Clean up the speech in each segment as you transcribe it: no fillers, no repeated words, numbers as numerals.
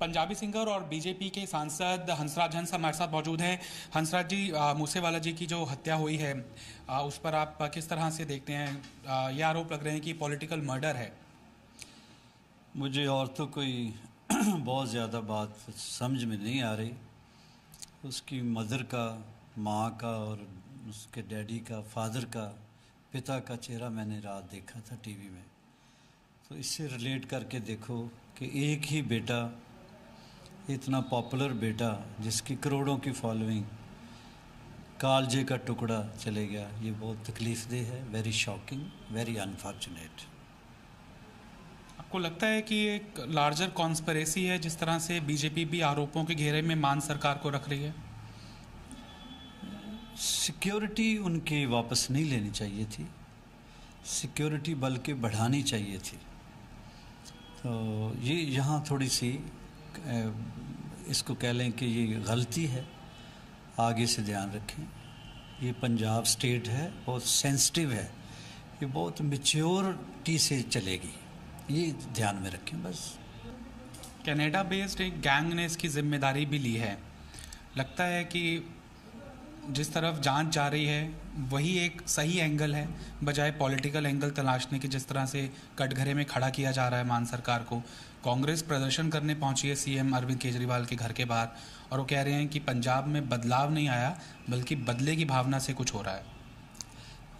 Punjabi singer और BJP के सांसद हंसराज हंस हमारे साथ मौजूद हैं। हंसराज जी, मूसेवाला जी की जो हत्या हुई है उस पर आप किस तरह से देखते हैं? ये आरोप लग रहे हैं कि पॉलिटिकल मर्डर है। मुझे और तो कोई बहुत ज़्यादा बात समझ में नहीं आ रही। उसकी मदर का, माँ का और उसके डैडी का, फादर का, पिता का चेहरा मैंने रात देखा था टीवी में, तो इससे रिलेट करके देखो कि एक ही बेटा, इतना पॉपुलर बेटा जिसकी करोड़ों की फॉलोइंग, कालजे का टुकड़ा चले गया। ये बहुत तकलीफदेह है, वेरी शॉकिंग, वेरी अनफॉर्चुनेट। आपको लगता है कि एक लार्जर कॉन्स्पिरेसी है जिस तरह से बीजेपी भी आरोपों के घेरे में मान सरकार को रख रही है? सिक्योरिटी उनके वापस नहीं लेनी चाहिए थी, सिक्योरिटी बल्कि बढ़ानी चाहिए थी। तो ये यहाँ थोड़ी सी इसको कह लें कि ये गलती है, आगे से ध्यान रखें। ये पंजाब स्टेट है, बहुत सेंसिटिव है, ये बहुत मैच्योरिटी से चलेगी, ये ध्यान में रखें बस। कनाडा बेस्ड एक गैंग ने इसकी जिम्मेदारी भी ली है। लगता है कि जिस तरफ जांच जा रही है वही एक सही एंगल है, बजाय पॉलिटिकल एंगल तलाशने के, जिस तरह से कटघरे में खड़ा किया जा रहा है मान सरकार को। कांग्रेस प्रदर्शन करने पहुंची है सीएम अरविंद केजरीवाल के घर के बाहर, और वो कह रहे हैं कि पंजाब में बदलाव नहीं आया बल्कि बदले की भावना से कुछ हो रहा है।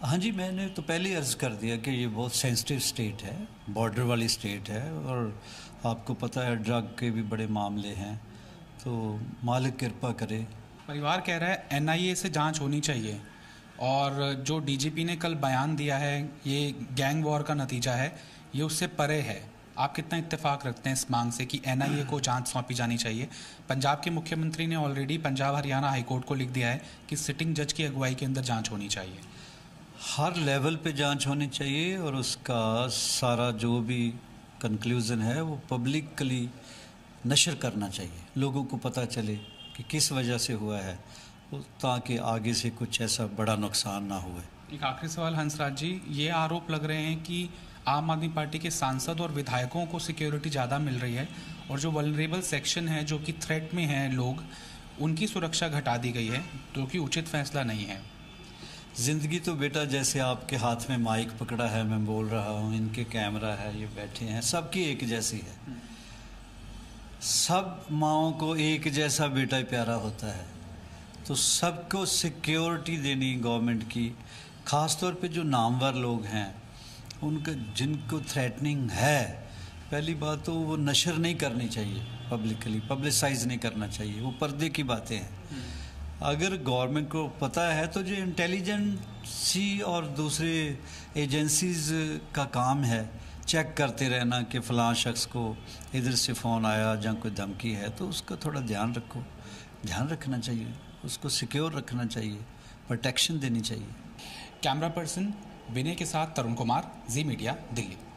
हाँ जी, मैंने तो पहले अर्ज़ कर दिया कि ये बहुत सेंसिटिव स्टेट है, बॉर्डर वाली स्टेट है, और आपको पता है ड्रग के भी बड़े मामले हैं, तो मालिक कृपा करे। परिवार कह रहा है एनआईए से जांच होनी चाहिए, और जो डीजीपी ने कल बयान दिया है ये गैंग वॉर का नतीजा है, ये उससे परे है। आप कितना इत्तेफाक रखते हैं इस मांग से कि एनआईए को जांच सौंपी जानी चाहिए? पंजाब के मुख्यमंत्री ने ऑलरेडी पंजाब हरियाणा हाईकोर्ट को लिख दिया है कि सिटिंग जज की अगुवाई के अंदर जाँच होनी चाहिए। हर लेवल पे जांच होनी चाहिए, और उसका सारा जो भी कंक्लूज़न है वो पब्लिकली नशर करना चाहिए, लोगों को पता चले कि किस वजह से हुआ है, ताकि आगे से कुछ ऐसा बड़ा नुकसान ना हुए। एक आखिरी सवाल हंसराज जी, ये आरोप लग रहे हैं कि आम आदमी पार्टी के सांसद और विधायकों को सिक्योरिटी ज़्यादा मिल रही है, और जो वल्नरेबल सेक्शन है, जो कि थ्रेट में है लोग, उनकी सुरक्षा घटा दी गई है, जो कि उचित फैसला नहीं है। ज़िंदगी तो बेटा जैसे आपके हाथ में माइक पकड़ा है मैं बोल रहा हूँ, इनके कैमरा है, ये बैठे हैं, सबकी एक जैसी है। सब माओं को एक जैसा बेटा प्यारा होता है, तो सबको सिक्योरिटी देनी गवर्नमेंट की, ख़ासतौर पे जो नामवर लोग हैं, उनका जिनको थ्रेटनिंग है। पहली बात तो वो नशर नहीं करनी चाहिए, पब्लिकली पब्लिसाइज नहीं करना चाहिए, वो पर्दे की बातें हैं। अगर गवर्नमेंट को पता है तो जो इंटेलिजेंसी और दूसरे एजेंसीज़ का काम है चेक करते रहना कि फ़लाँ शख्स को इधर से फ़ोन आया या कोई धमकी है, तो उसका थोड़ा ध्यान रखना चाहिए, उसको सिक्योर रखना चाहिए, प्रोटेक्शन देनी चाहिए। कैमरा पर्सन विनय के साथ तरुण कुमार, जी मीडिया, दिल्ली।